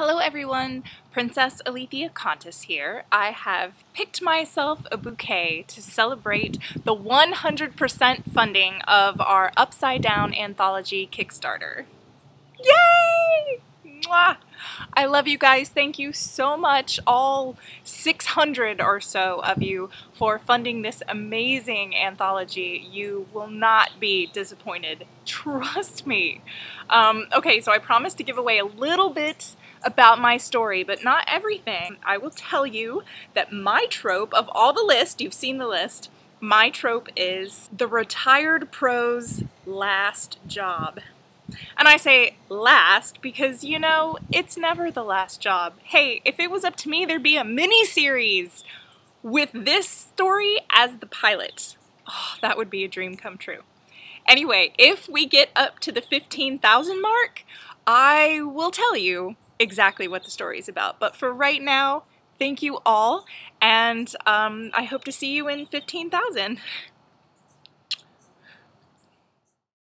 Hello everyone, Princess Alethea Kontis here. I have picked myself a bouquet to celebrate the 100% funding of our Upside Down Anthology Kickstarter. Yay! Mwah! I love you guys. Thank you so much, all 600 or so of you, for funding this amazing anthology. You will not be disappointed. Trust me. Okay, so I promised to give away a little bit about my story, but not everything. I will tell you that my trope of all the list, you've seen the list, my trope is the retired pro's last job. And I say last because, you know, it's never the last job. Hey, if it was up to me, there'd be a mini-series with this story as the pilot. Oh, that would be a dream come true. Anyway, if we get up to the 15,000 mark, I will tell you exactly what the story is about. But for right now, thank you all, and I hope to see you in 15,000.